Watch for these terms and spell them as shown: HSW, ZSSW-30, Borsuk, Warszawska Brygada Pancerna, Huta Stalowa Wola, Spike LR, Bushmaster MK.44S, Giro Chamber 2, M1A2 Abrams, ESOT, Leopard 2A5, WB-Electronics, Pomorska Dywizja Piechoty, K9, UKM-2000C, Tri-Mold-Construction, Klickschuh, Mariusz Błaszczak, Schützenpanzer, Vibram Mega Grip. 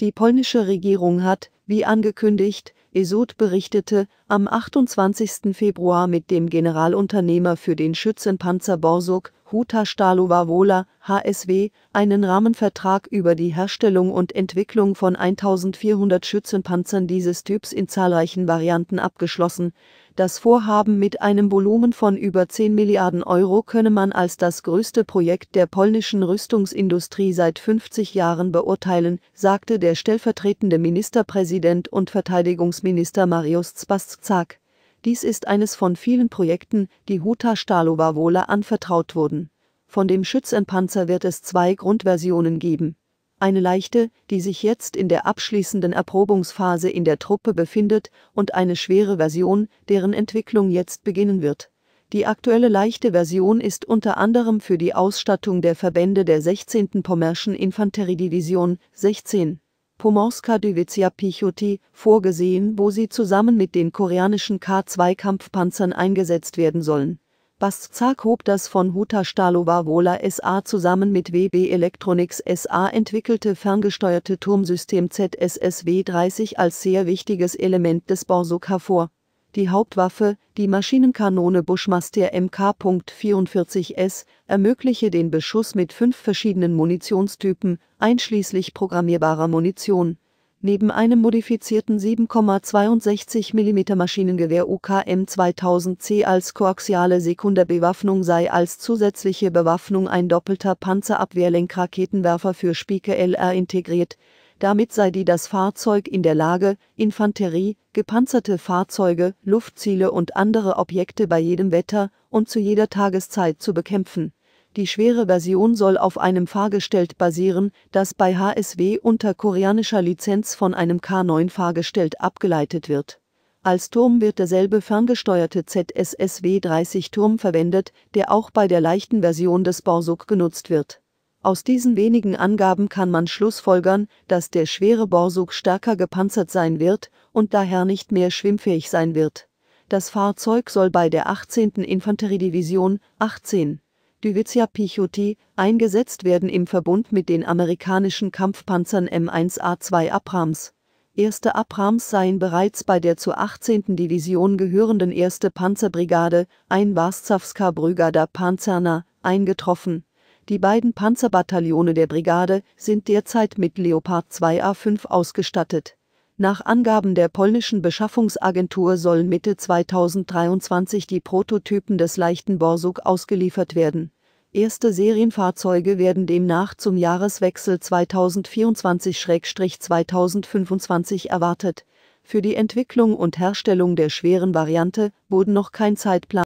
Die polnische Regierung hat, wie angekündigt, ESOT berichtete, am 28. Februar mit dem Generalunternehmer für den Schützenpanzer Borsuk, Huta Stalowa Wola, HSW, einen Rahmenvertrag über die Herstellung und Entwicklung von 1400 Schützenpanzern dieses Typs in zahlreichen Varianten abgeschlossen. Das Vorhaben mit einem Volumen von über 10 Milliarden Euro könne man als das größte Projekt der polnischen Rüstungsindustrie seit 50 Jahren beurteilen, sagte der stellvertretende Ministerpräsident und Verteidigungsminister Mariusz Błaszczak. Dies ist eines von vielen Projekten, die Huta Stalowa Wola anvertraut wurden. Von dem Schützenpanzer wird es zwei Grundversionen geben. Eine leichte, die sich jetzt in der abschließenden Erprobungsphase in der Truppe befindet, und eine schwere Version, deren Entwicklung jetzt beginnen wird. Die aktuelle leichte Version ist unter anderem für die Ausstattung der Verbände der 16. Pommerschen Infanteriedivision, 16. Pomorska Dywizja Piechoty, vorgesehen, wo sie zusammen mit den koreanischen K2-Kampfpanzern eingesetzt werden sollen. Błaszczak hob das von Huta Stalowa Wola SA zusammen mit WB-Electronics SA entwickelte ferngesteuerte Turmsystem ZSSW-30 als sehr wichtiges Element des Borsuk hervor. Die Hauptwaffe, die Maschinenkanone Bushmaster MK.44S, ermögliche den Beschuss mit 5 verschiedenen Munitionstypen, einschließlich programmierbarer Munition. Neben einem modifizierten 7,62 mm Maschinengewehr UKM-2000C als koaxiale Sekunderbewaffnung sei als zusätzliche Bewaffnung ein doppelter Panzerabwehrlenkraketenwerfer für Spike LR integriert. Damit sei das Fahrzeug in der Lage, Infanterie, gepanzerte Fahrzeuge, Luftziele und andere Objekte bei jedem Wetter und zu jeder Tageszeit zu bekämpfen. Die schwere Version soll auf einem Fahrgestell basieren, das bei HSW unter koreanischer Lizenz von einem K9-Fahrgestell abgeleitet wird. Als Turm wird derselbe ferngesteuerte ZSSW-30-Turm verwendet, der auch bei der leichten Version des Borsuk genutzt wird. Aus diesen wenigen Angaben kann man schlussfolgern, dass der schwere Borsuk stärker gepanzert sein wird und daher nicht mehr schwimmfähig sein wird. Das Fahrzeug soll bei der 18. Infanteriedivision, 18. Dywizja Piechoty, eingesetzt werden im Verbund mit den amerikanischen Kampfpanzern M1A2 Abrams. Erste Abrams seien bereits bei der zur 18. Division gehörenden 1. Panzerbrigade, ein Warszawska Brygada Pancerna, eingetroffen. Die beiden Panzerbataillone der Brigade sind derzeit mit Leopard 2A5 ausgestattet. Nach Angaben der polnischen Beschaffungsagentur sollen Mitte 2023 die Prototypen des leichten Borsuk ausgeliefert werden. Erste Serienfahrzeuge werden demnach zum Jahreswechsel 2024/2025 erwartet. Für die Entwicklung und Herstellung der schweren Variante wurde noch kein Zeitplan